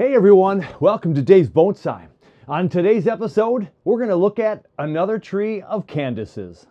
Hey everyone, welcome to Dave's Bonsai. On today's episode, we're going to look at another tree of Candice's.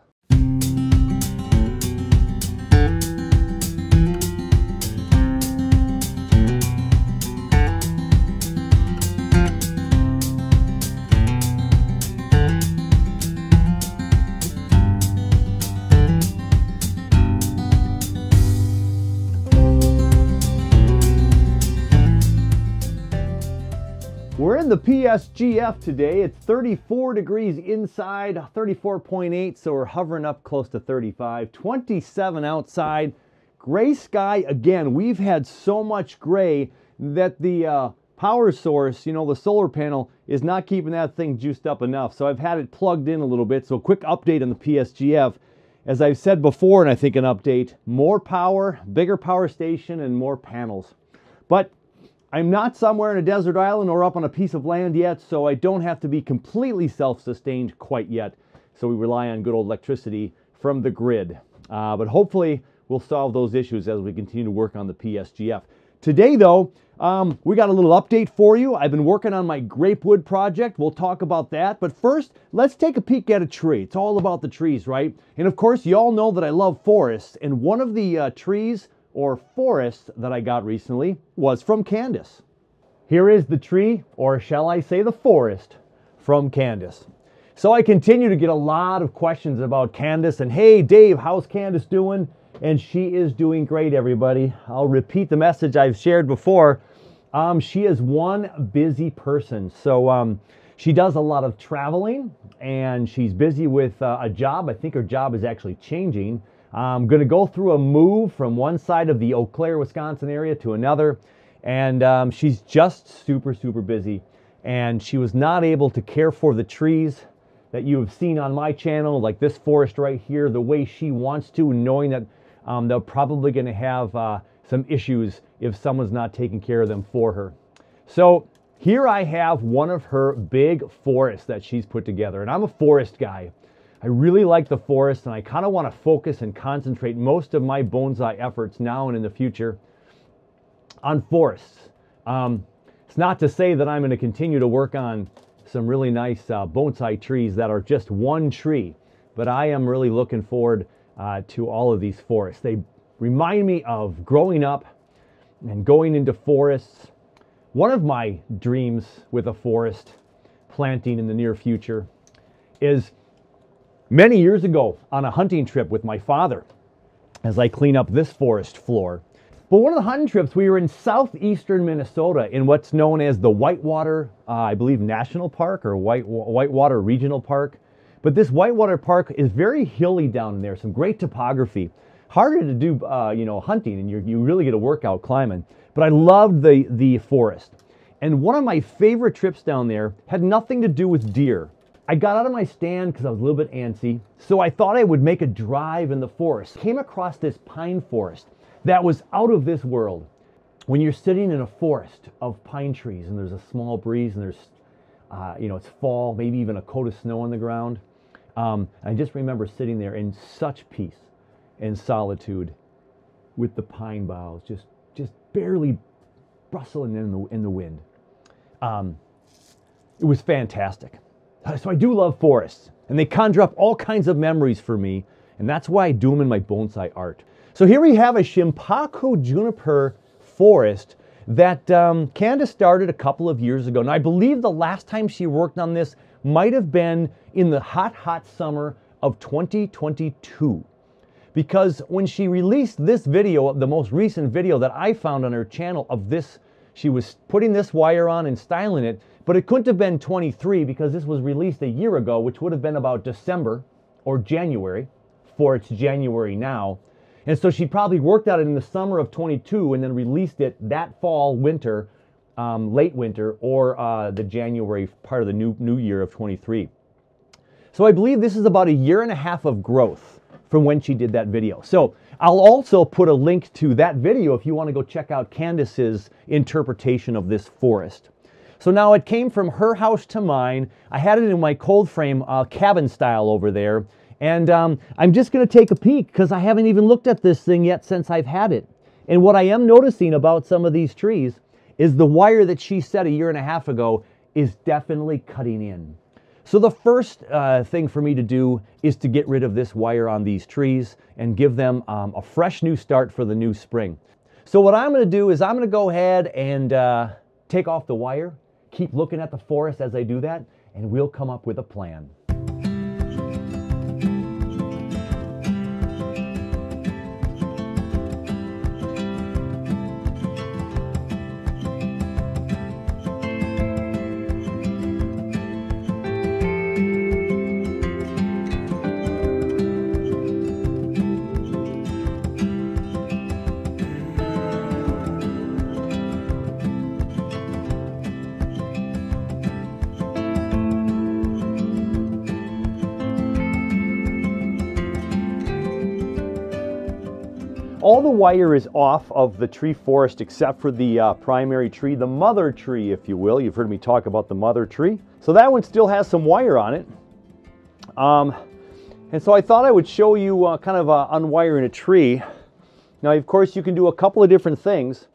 We're in the PSGF today. It's 34 degrees inside, 34.8, so we're hovering up close to 35, 27 outside. Gray sky again. We've had so much gray that the power source, you know, the solar panel, is not keeping that thing juiced up enough. So I've had it plugged in a little bit. So a quick update on the PSGF. As I've said before, and I think an update, more power, bigger power station, and more panels. But I'm not somewhere in a desert island or up on a piece of land yet, so I don't have to be completely self-sustained quite yet. So we rely on good old electricity from the grid. But hopefully we'll solve those issues as we continue to work on the PSGF. Today though, we got a little update for you. I've been working on my grapewood project. We'll talk about that. But first, let's take a peek at a tree. It's all about the trees, right? And of course, you all know that I love forests. And one of the trees or forest that I got recently was from Candice. Here is the tree, or shall I say the forest, from Candice. So I continue to get a lot of questions about Candice and, hey Dave, how's Candice doing? And she is doing great, everybody. I'll repeat the message I've shared before. She is one busy person. So she does a lot of traveling and she's busy with a job. I think her job is actually changing. I'm going to go through a move from one side of the Eau Claire, Wisconsin area to another, and she's just super busy, and she was not able to care for the trees that you have seen on my channel, like this forest right here, the way she wants to, knowing that they're probably going to have some issues if someone's not taking care of them for her. So here I have one of her big forests that she's put together, and I'm a forest guy. I really like the forest, and I kind of want to focus and concentrate most of my bonsai efforts now and in the future on forests. It's not to say that I'm going to continue to work on some really nice bonsai trees that are just one tree, but I am really looking forward to all of these forests. They remind me of growing up and going into forests. One of my dreams with a forest planting in the near future is, many years ago, on a hunting trip with my father, as I clean up this forest floor. But one of the hunting trips, we were in southeastern Minnesota in what's known as the Whitewater, I believe, National Park, or Whitewater Regional Park. But this Whitewater Park is very hilly down there, some great topography. Harder to do, you know, hunting, and you really get a workout climbing. But I loved the forest. And one of my favorite trips down there had nothing to do with deer. I got out of my stand because I was a little bit antsy, so I thought I would make a drive in the forest. Came across this pine forest that was out of this world. When you're sitting in a forest of pine trees and there's a small breeze and there's, you know, it's fall, maybe even a coat of snow on the ground. I just remember sitting there in such peace and solitude with the pine boughs, just barely rustling in the wind. It was fantastic. So I do love forests, and they conjure up all kinds of memories for me, and that's why I do them in my bonsai art. So here we have a Shimpaku Juniper forest that Candice started a couple of years ago. Now, I believe the last time she worked on this might have been in the hot summer of 2022, because when she released this video, the most recent video that I found on her channel of this, she was putting this wire on and styling it. But it couldn't have been 23 because this was released a year ago, which would have been about December or January, for it's January now. And so she probably worked on it in the summer of 22 and then released it that fall, winter, late winter, or the January part of the new year of 23. So I believe this is about a year and a half of growth from when she did that video. So I'll also put a link to that video if you want to go check out Candice's interpretation of this forest. So now it came from her house to mine. I had it in my cold frame cabin style over there. And I'm just going to take a peek because I haven't even looked at this thing yet since I've had it. And what I am noticing about some of these trees is the wire that she said a year and a half ago is definitely cutting in. So the first thing for me to do is to get rid of this wire on these trees and give them a fresh new start for the new spring. So what I'm going to do is I'm going to go ahead and take off the wire, keep looking at the forest as I do that, and we'll come up with a plan. All the wire is off of the tree forest except for the primary tree, the mother tree, if you will. You've heard me talk about the mother tree. So that one still has some wire on it. And so I thought I would show you kind of unwiring a tree. Now, of course, you can do a couple of different things.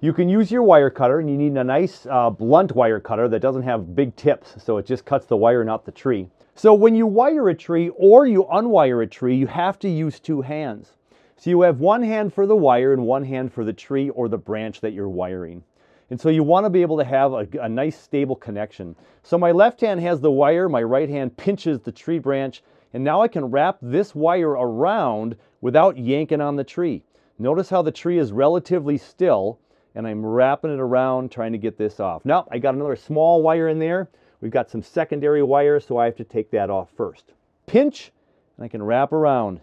You can use your wire cutter, and you need a nice blunt wire cutter that doesn't have big tips, so it just cuts the wire, not the tree. So when you wire a tree or you unwire a tree, you have to use two hands. So you have one hand for the wire and one hand for the tree or the branch that you're wiring. And so you want to be able to have a nice stable connection. So my left hand has the wire, my right hand pinches the tree branch, and now I can wrap this wire around without yanking on the tree. Notice how the tree is relatively still, and I'm wrapping it around trying to get this off. Now, I got another small wire in there. We've got some secondary wire, so I have to take that off first. Pinch, and I can wrap around.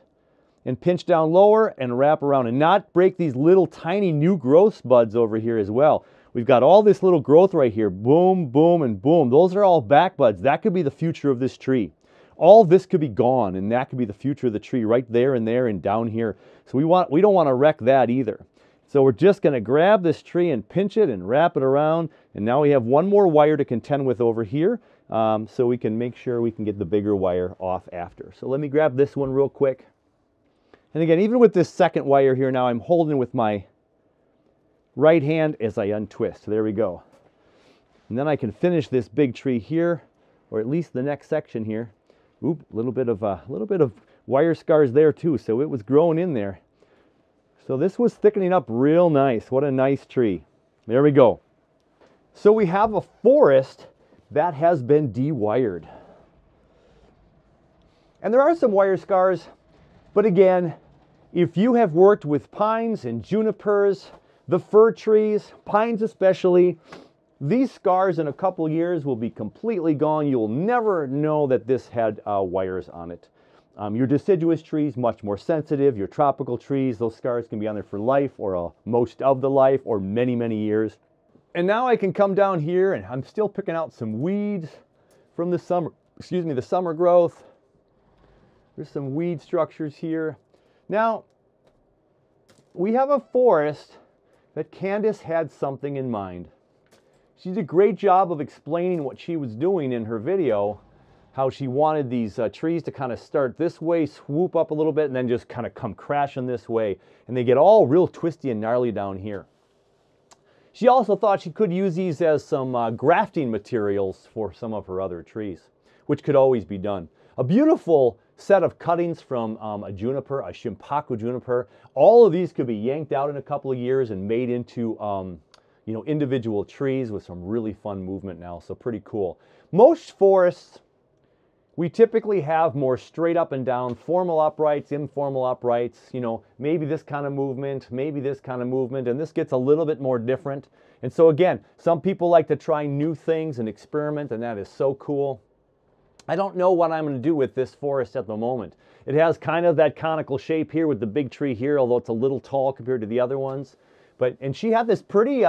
And pinch down lower and wrap around, and not break these little tiny new growth buds over here as well. We've got all this little growth right here, boom, boom, and boom. Those are all back buds. That could be the future of this tree. All this could be gone, and that could be the future of the tree right there and down here. So we don't want to wreck that either. So we're just going to grab this tree and pinch it and wrap it around, and now we have one more wire to contend with over here, so we can make sure we can get the bigger wire off after. So let me grab this one real quick. And again, even with this second wire here now, I'm holding with my right hand as I untwist. There we go. And then I can finish this big tree here, or at least the next section here. Oop, a little bit of wire scars there too, so it was growing in there. So this was thickening up real nice. What a nice tree. There we go. So we have a forest that has been de-wired. And there are some wire scars. But again, if you have worked with pines and junipers, the fir trees, pines especially, these scars in a couple years will be completely gone. You'll never know that this had wires on it. Your deciduous trees, much more sensitive. Your tropical trees, those scars can be on there for life or most of the life or many, many years. And now I can come down here and I'm still picking out some weeds from the summer, the summer growth. There's some weed structures here. Now, we have a forest that Candice had something in mind. She did a great job of explaining what she was doing in her video, how she wanted these trees to kind of start this way, swoop up a little bit, and then just kind of come crashing this way. And they get all real twisty and gnarly down here. She also thought she could use these as some grafting materials for some of her other trees, which could always be done. A beautiful set of cuttings from a juniper, a Shimpaku juniper. All of these could be yanked out in a couple of years and made into you know, individual trees with some really fun movement now, so pretty cool. Most forests, we typically have more straight up and down, formal uprights, informal uprights, you know, maybe this kind of movement, maybe this kind of movement, and this gets a little bit more different. And so again, some people like to try new things and experiment, and that is so cool. I don't know what I'm going to do with this forest at the moment. It has kind of that conical shape here with the big tree here, although it's a little tall compared to the other ones. But, and she had this pretty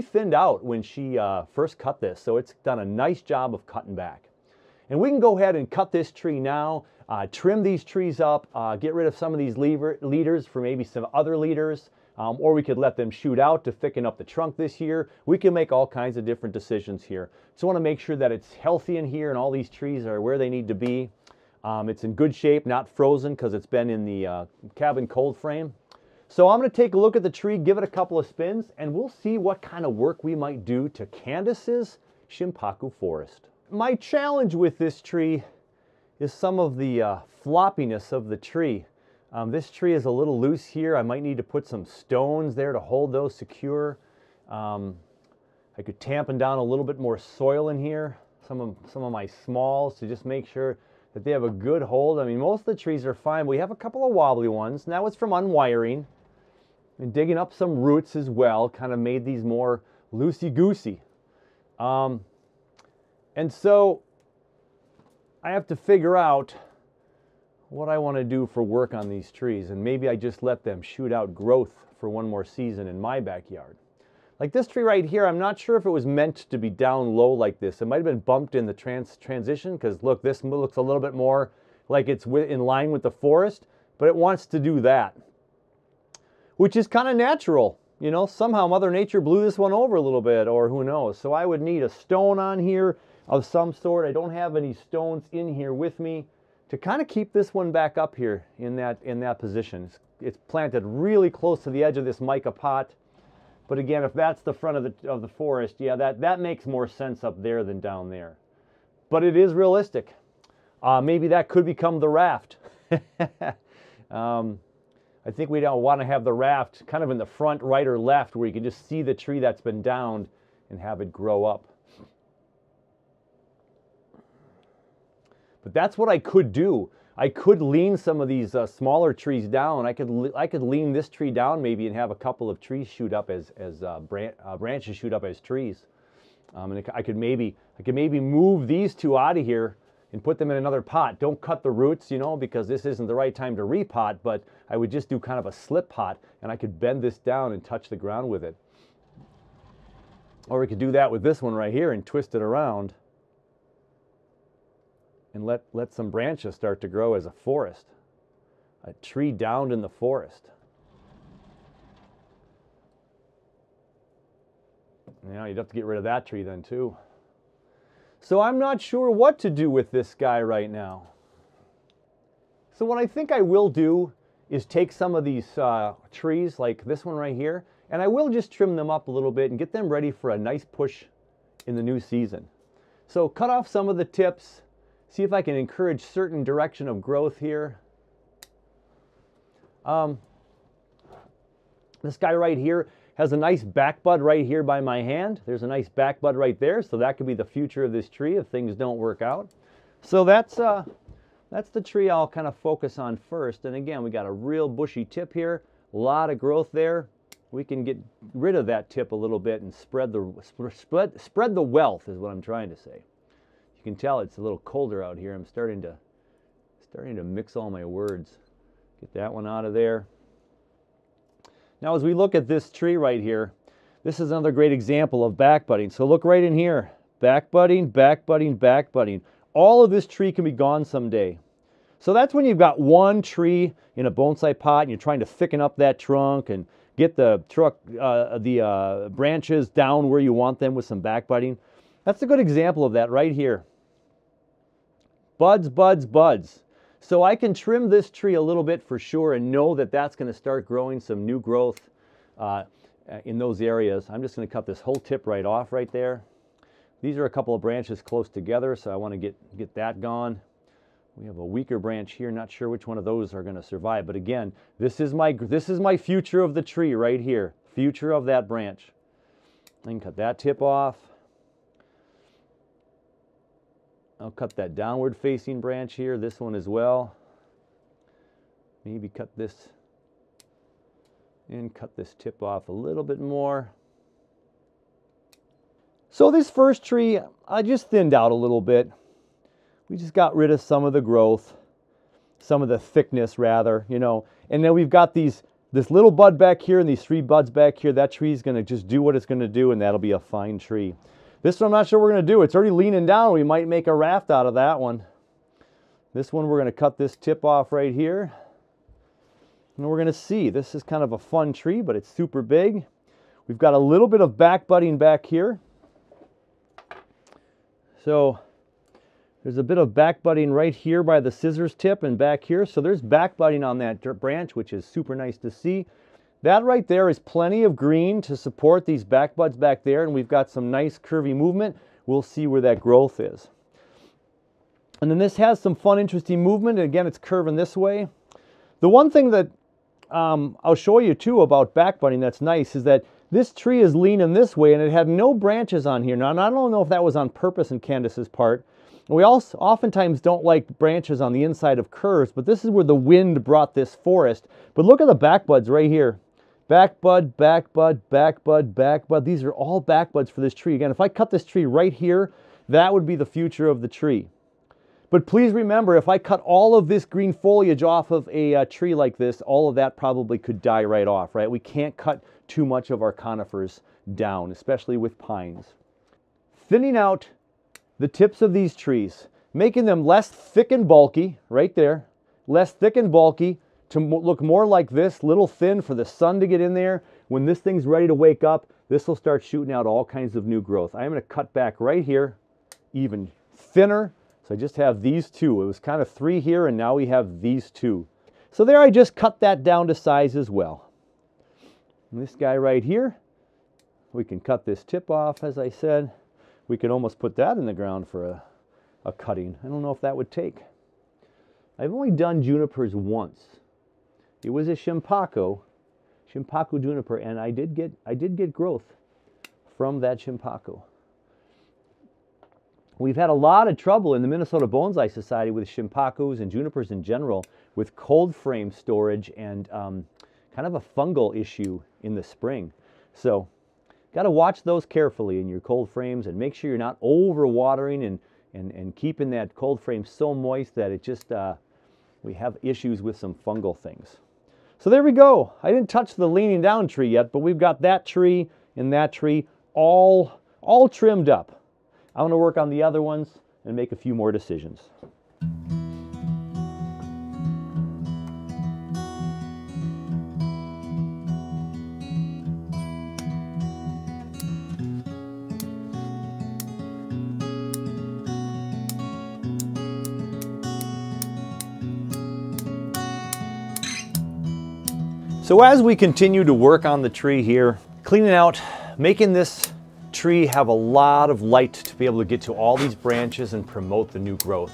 thinned out when she first cut this, so it's done a nice job of cutting back. And we can go ahead and cut this tree now, trim these trees up, get rid of some of these leaders for maybe some other leaders, or we could let them shoot out to thicken up the trunk this year. We can make all kinds of different decisions here. Just want to make sure that it's healthy in here and all these trees are where they need to be. It's in good shape, not frozen because it's been in the cabin cold frame. So I'm going to take a look at the tree, give it a couple of spins, and we'll see what kind of work we might do to Candice's Shimpaku forest. My challenge with this tree is some of the floppiness of the tree. This tree is a little loose here. I might need to put some stones there to hold those secure. I could tampen down a little bit more soil in here, some of my smalls, to just make sure that they have a good hold. I mean, most of the trees are fine. We have a couple of wobbly ones, and that was from unwiring and digging up some roots as well, kind of made these more loosey-goosey. And so I have to figure out what I want to do for work on these trees, and maybe I just let them shoot out growth for one more season in my backyard. Like this tree right here, I'm not sure if it was meant to be down low like this. It might have been bumped in the transition, because look, this looks a little bit more like it's in line with the forest, but it wants to do that, which is kind of natural. You know, somehow Mother Nature blew this one over a little bit, or who knows. So I would need a stone on here of some sort. I don't have any stones in here with me to kind of keep this one back up here in that position. It's planted really close to the edge of this mica pot. But again, if that's the front of the forest, yeah, that makes more sense up there than down there. But it is realistic. Maybe that could become the raft. I think we don't want to have the raft kind of in the front, right or left, where you can just see the tree that's been downed and have it grow up. But that's what I could do. I could lean some of these smaller trees down. I could lean this tree down maybe and have a couple of trees shoot up as branches shoot up as trees. And I could maybe move these two out of here and put them in another pot. Don't cut the roots, you know, because this isn't the right time to repot. But I would just do kind of a slip pot, and I could bend this down and touch the ground with it. Or we could do that with this one right here and twist it around and let some branches start to grow as a forest. A tree downed in the forest. Now you'd have to get rid of that tree then too. So I'm not sure what to do with this guy right now. So what I think I will do is take some of these trees, like this one right here, and I will just trim them up a little bit and get them ready for a nice push in the new season. So cut off some of the tips, see if I can encourage certain direction of growth here. This guy right here has a nice back bud right here by my hand. There's a nice back bud right there, so that could be the future of this tree if things don't work out. So that's the tree I'll kind of focus on first. And again, we got a real bushy tip here, a lot of growth there. We can get rid of that tip a little bit and spread the wealth is what I'm trying to say. You can tell it's a little colder out here. I'm starting to mix all my words. Get that one out of there. Now as we look at this tree right here, this is another great example of back budding. So look right in here. Back budding, back budding, back budding. All of this tree can be gone someday. So that's when you've got one tree in a bonsai pot and you're trying to thicken up that trunk and get the branches down where you want them with some back budding. That's a good example of that right here. Buds, buds, buds. So I can trim this tree a little bit for sure and know that that's going to start growing some new growth in those areas. I'm just going to cut this whole tip right off right there. These are a couple of branches close together, so I want to get that gone. We have a weaker branch here. Not sure which one of those are going to survive. But again, this is my future of the tree right here. Future of that branch. I can cut that tip off. I'll cut that downward facing branch here, this one as well. Maybe cut this and cut this tip off a little bit more. So this first tree, I just thinned out a little bit. We just got rid of some of the growth, some of the thickness rather, you know. And then we've got this little bud back here and these three buds back here. That tree is going to just do what it's going to do, and that'll be a fine tree. This one I'm not sure we're going to do. It's already leaning down. We might make a raft out of that one. This one we're going to cut this tip off right here. And we're going to see. This is kind of a fun tree, but it's super big. We've got a little bit of back budding back here. So there's a bit of back budding right here by the scissors tip and back here. So there's back budding on that branch, which is super nice to see. That right there is plenty of green to support these back buds back there, and we've got some nice curvy movement. We'll see where that growth is. And then this has some fun, interesting movement, and again, it's curving this way. The one thing that I'll show you too about back budding that's nice is that this tree is leaning this way and it had no branches on here. Now, I don't know if that was on purpose in Candice's part. We also oftentimes don't like branches on the inside of curves, but this is where the wind brought this forest. But look at the back buds right here. Back bud, back bud, back bud, back bud. These are all back buds for this tree. Again, if I cut this tree right here, that would be the future of the tree. But please remember, if I cut all of this green foliage off of a tree like this, all of that probably could die right off, right? We can't cut too much of our conifers down, especially with pines. Thinning out the tips of these trees, making them less thick and bulky, right there, less thick and bulky, to look more like this, little thin for the sun to get in there. When this thing's ready to wake up, this will start shooting out all kinds of new growth. I'm gonna cut back right here, even thinner. So I just have these two. It was kind of three here, and now we have these two. So there I just cut that down to size as well. And this guy right here, we can cut this tip off, as I said. We could almost put that in the ground for a cutting. I don't know if that would take. I've only done junipers once. It was a Shimpaku Juniper, and I did get growth from that Shimpaku. We've had a lot of trouble in the Minnesota Bonsai Society with Shimpakus and junipers in general with cold frame storage and kind of a fungal issue in the spring. So, got to watch those carefully in your cold frames and make sure you're not overwatering and keeping that cold frame so moist that it just, we have issues with some fungal things. So there we go. I didn't touch the leaning down tree yet, but we've got that tree and that tree all trimmed up. I'm going to work on the other ones and make a few more decisions. So as we continue to work on the tree here, cleaning out, making this tree have a lot of light to be able to get to all these branches and promote the new growth.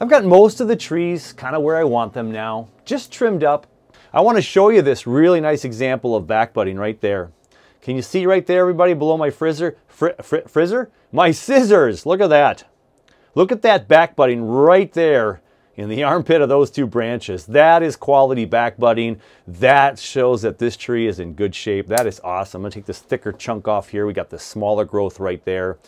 I've got most of the trees kind of where I want them now, just trimmed up. I want to show you this really nice example of back budding right there. Can you see right there, everybody, below my scissors, look at that. Look at that back budding right there in the armpit of those two branches. That is quality back budding. That shows that this tree is in good shape. That is awesome. I'm gonna take this thicker chunk off here. We got the smaller growth right there.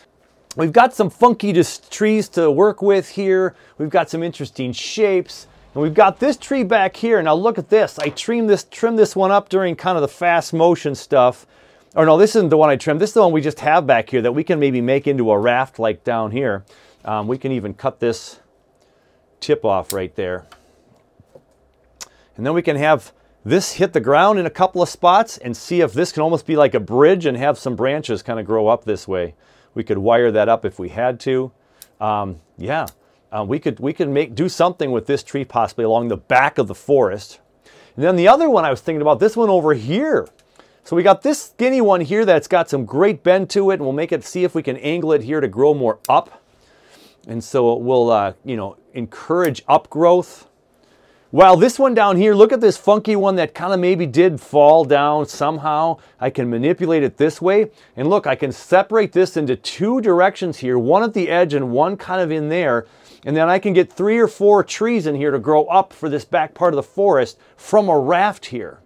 We've got some funky trees to work with here. We've got some interesting shapes. And we've got this tree back here. Now look at this. I trimmed this one up during kind of the fast motion stuff. Or no, this isn't the one I trimmed. This is the one we just have back here that we can maybe make into a raft like down here. We can even cut this tip off right there. And then we can have this hit the ground in a couple of spots and see if this can almost be like a bridge and have some branches kind of grow up this way. We could wire that up if we had to. We could do something with this tree possibly along the back of the forest. And then the other one I was thinking about, this one over here. So we got this skinny one here that's got some great bend to it, and we'll make it, see if we can angle it here to grow more up. And so it will, you know, encourage upgrowth. While this one down here, look at this funky one that kind of maybe did fall down somehow. I can manipulate it this way. And look, I can separate this into two directions here, one at the edge and one kind of in there. And then I can get 3 or 4 trees in here to grow up for this back part of the forest from a raft here.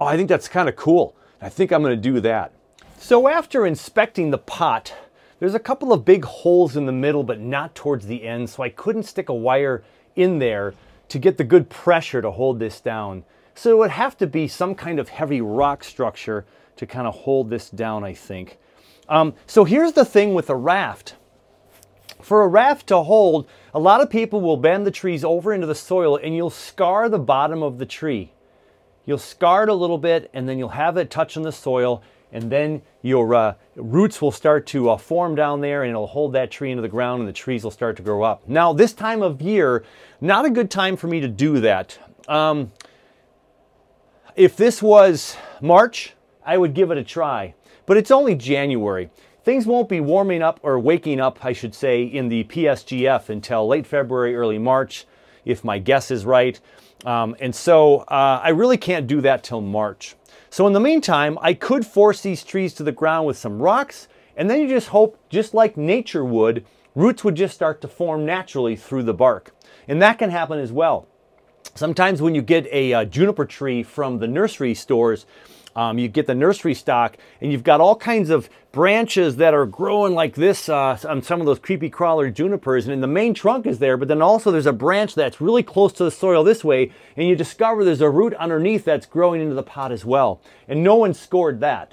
Oh, I think that's kind of cool. I think I'm going to do that. So after inspecting the pot, there's a couple of big holes in the middle, but not towards the end, so I couldn't stick a wire in there to get the good pressure to hold this down. So it would have to be some kind of heavy rock structure to kind of hold this down, I think. So here's the thing with a raft. For a raft to hold, a lot of people will bend the trees over into the soil and you'll scar the bottom of the tree. You'll scar it a little bit and then you'll have it touch on the soil, and then your roots will start to form down there, and it'll hold that tree into the ground and the trees will start to grow up. Now this time of year, not a good time for me to do that. If this was March, I would give it a try, but it's only January. Things won't be warming up or waking up, I should say, in the PSGF until late February, early March, if my guess is right. And so I really can't do that till March. So in the meantime, I could force these trees to the ground with some rocks, and then you just hope, just like nature would, roots would just start to form naturally through the bark. And that can happen as well. Sometimes when you get a juniper tree from the nursery stores, you get the nursery stock, and you've got all kinds of branches that are growing like this on some of those creepy crawler junipers, and the main trunk is there, but then also there's a branch that's really close to the soil this way, and you discover there's a root underneath that's growing into the pot as well, and no one scored that.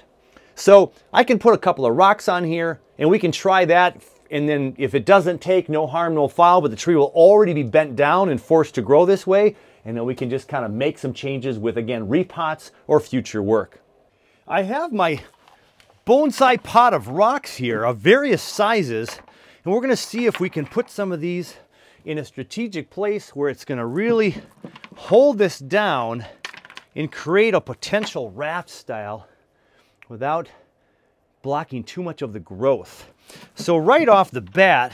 So I can put a couple of rocks on here, and we can try that, and then if it doesn't take, no harm, no foul, but the tree will already be bent down and forced to grow this way, and then we can just kind of make some changes with, again, repots or future work. I have my bonsai pot of rocks here of various sizes, and we're gonna see if we can put some of these in a strategic place where it's gonna really hold this down and create a potential raft style without blocking too much of the growth. So right off the bat,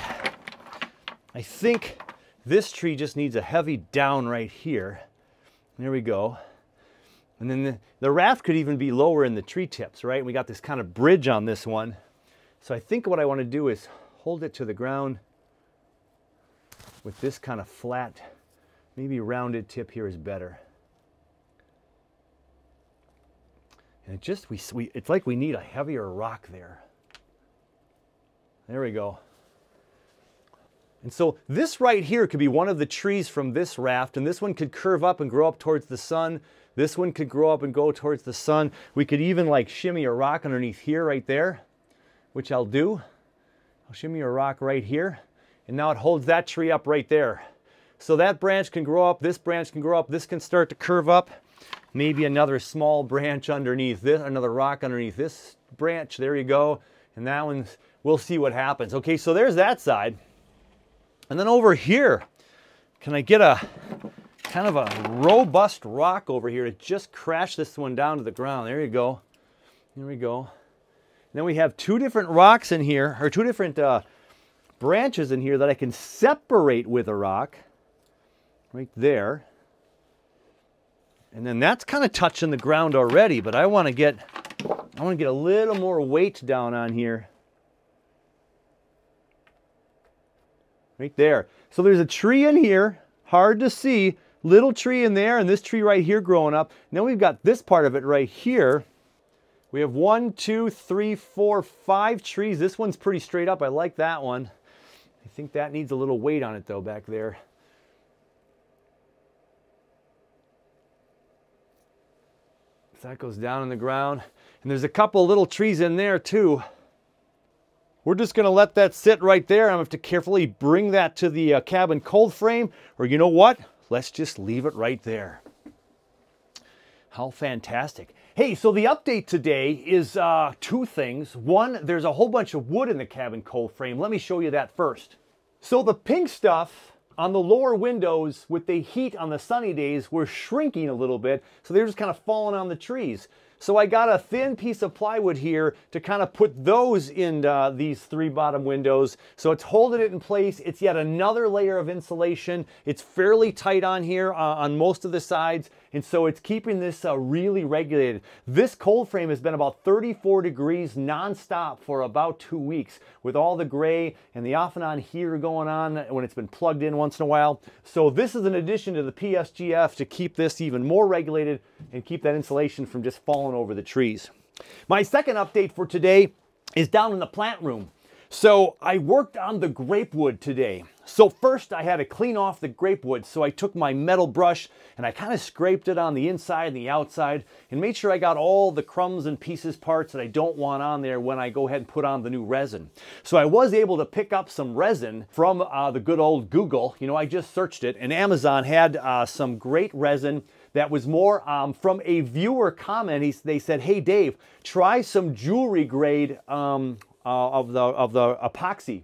I think this tree just needs a heavy down right here. There we go. And then the raft could even be lower in the tree tips, right? And we got this kind of bridge on this one. So I think what I want to do is hold it to the ground with this kind of flat, maybe rounded tip here is better. And it just, it's like we need a heavier rock there. There we go. And so this right here could be one of the trees from this raft, and this one could curve up and grow up towards the sun. This one could grow up and go towards the sun. We could even like shimmy a rock underneath here right there, which I'll do. I'll shimmy a rock right here, and now it holds that tree up right there. So that branch can grow up, this branch can grow up, this can start to curve up. Maybe another small branch underneath this, another rock underneath this branch. There you go. And that one, we'll see what happens. Okay, so there's that side. And then over here, can I get a kind of a robust rock over here to just crash this one down to the ground? There you go. There we go. And then we have two different rocks in here, or two different branches in here that I can separate with a rock right there. And then that's kind of touching the ground already, but I want to get a little more weight down on here. Right there. So there's a tree in here, hard to see, little tree in there, and this tree right here growing up. And then we've got this part of it right here. We have 1, 2, 3, 4, 5 trees. This one's pretty straight up. I like that one. I think that needs a little weight on it though back there. So that goes down in the ground. And there's a couple little trees in there too. We're just going to let that sit right there. I'm going to have to carefully bring that to the cabin cold frame, or you know what? Let's just leave it right there. How fantastic. Hey, so the update today is two things. One, there's a whole bunch of wood in the cabin cold frame. Let me show you that first. So the pink stuff on the lower windows with the heat on the sunny days were shrinking a little bit, so they're just kind of falling on the trees. So I got a thin piece of plywood here to kind of put those in these three bottom windows. So it's holding it in place. It's yet another layer of insulation. It's fairly tight on here on most of the sides. And so it's keeping this really regulated. This cold frame has been about 34 degrees nonstop for about 2 weeks with all the gray and the off and on heater going on when it's been plugged in once in a while. So this is an addition to the PSGF to keep this even more regulated and keep that insulation from just falling over the trees. My second update for today is down in the plant room. So I worked on the grapewood today. So first I had to clean off the grapewood. So I took my metal brush and I kind of scraped it on the inside and the outside and made sure I got all the crumbs and pieces parts that I don't want on there when I go ahead and put on the new resin. So I was able to pick up some resin from the good old Google. You know, I just searched it, and Amazon had some great resin that was more from a viewer comment. They said, "Hey Dave, try some jewelry grade of the epoxy.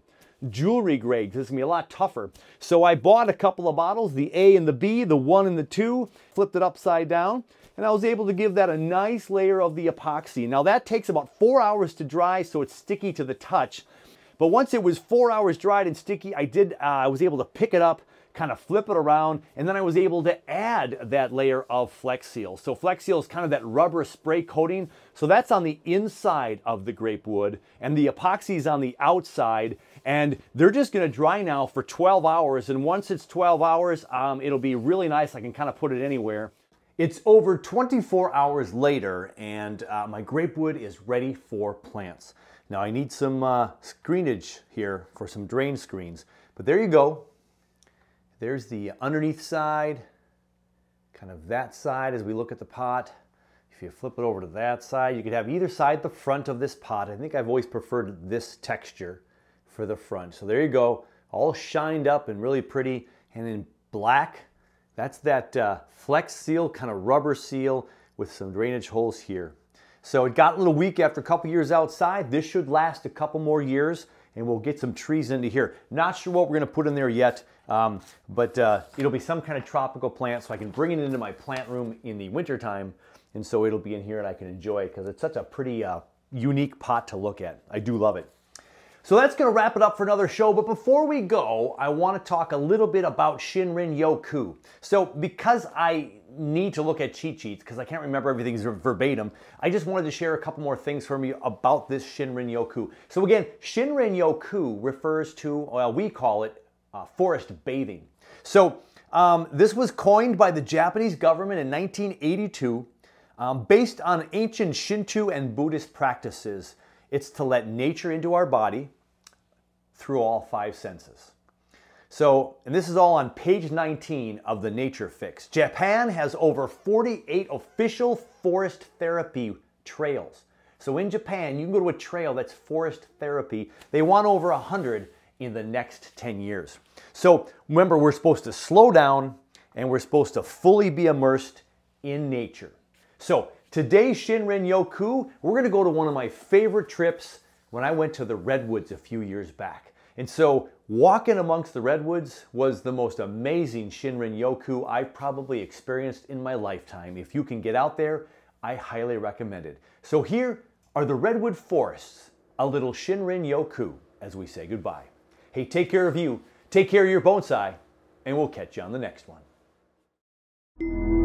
Jewelry grade, this is gonna be a lot tougher." So I bought a couple of bottles, the A and the B, the 1 and the 2, flipped it upside down, and I was able to give that a nice layer of the epoxy. Now that takes about 4 hours to dry, so it's sticky to the touch. But once it was 4 hours dried and sticky, I was able to pick it up, kind of flip it around, and then I was able to add that layer of Flex Seal. So Flex Seal is kind of that rubber spray coating. So that's on the inside of the grape wood, and the epoxy is on the outside, and they're just gonna dry now for 12 hours, and once it's 12 hours, it'll be really nice. I can kind of put it anywhere. It's over 24 hours later, and my grape wood is ready for plants. Now I need some screenage here for some drain screens, but there you go. There's the underneath side, kind of that side as we look at the pot. If you flip it over to that side, you could have either side the front of this pot. I think I've always preferred this texture for the front. So there you go, all shined up and really pretty. And in black, that's that Flex Seal, kind of rubber seal with some drainage holes here. So it got a little weak after a couple years outside. This should last a couple more years, and we'll get some trees into here. Not sure what we're gonna put in there yet, but it'll be some kind of tropical plant, so I can bring it into my plant room in the winter time, and so it'll be in here and I can enjoy it because it's such a pretty unique pot to look at. I do love it. So that's gonna wrap it up for another show, but before we go, I wanna talk a little bit about Shinrin-yoku. So because I need to look at cheat sheets, because I can't remember everything verbatim, I just wanted to share a couple more things from you about this Shinrin-yoku. So again, Shinrin-yoku refers to, well, we call it forest bathing. So this was coined by the Japanese government in 1982, based on ancient Shinto and Buddhist practices. It's to let nature into our body through all five senses. So, and this is all on page 19 of the Nature Fix. Japan has over 48 official forest therapy trails. So in Japan, you can go to a trail that's forest therapy. They want over 100 in the next 10 years. So remember, we're supposed to slow down and we're supposed to fully be immersed in nature. So today, Shinrin-yoku, we're going to go to one of my favorite trips when I went to the redwoods a few years back. And so walking amongst the redwoods was the most amazing Shinrin-yoku I've probably experienced in my lifetime. If you can get out there, I highly recommend it. So here are the redwood forests, a little Shinrin-yoku as we say goodbye. Hey, take care of you, take care of your bonsai, and we'll catch you on the next one.